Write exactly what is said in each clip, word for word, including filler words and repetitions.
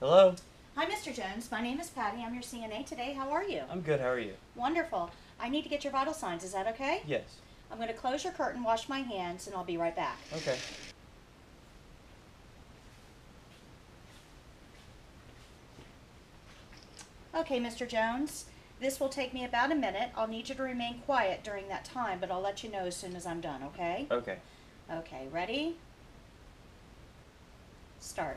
Hello. Hi, Mister Jones. My name is Patty. I'm your C N A today. How are you? I'm good. How are you? Wonderful. I need to get your vital signs. Is that okay? Yes. I'm going to close your curtain, wash my hands, and I'll be right back. Okay. Okay, Mister Jones. This will take me about a minute. I'll need you to remain quiet during that time, but I'll let you know as soon as I'm done, okay? Okay. Okay, ready? Start.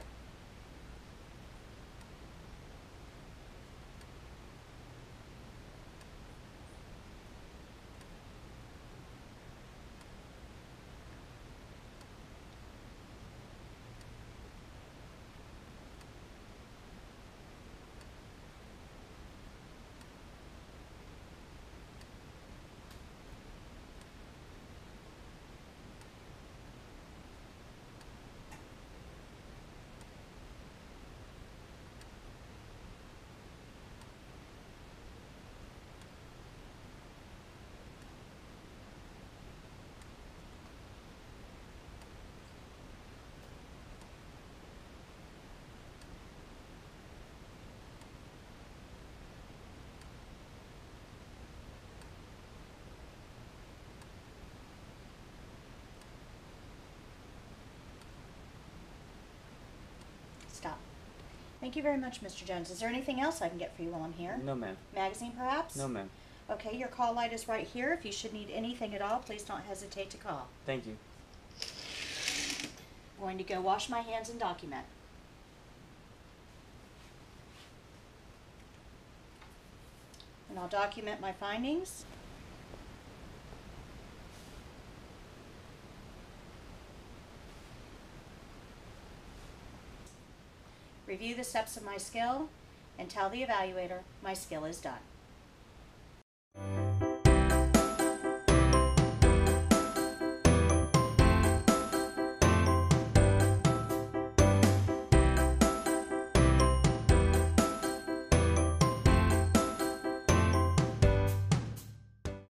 Stop. Thank you very much, Mister Jones. Is there anything else I can get for you while I'm here? No, ma'am. Magazine, perhaps? No, ma'am. Okay, your call light is right here. If you should need anything at all, please don't hesitate to call. Thank you. I'm going to go wash my hands and document. And I'll document my findings. Review the steps of my skill, and tell the evaluator my skill is done.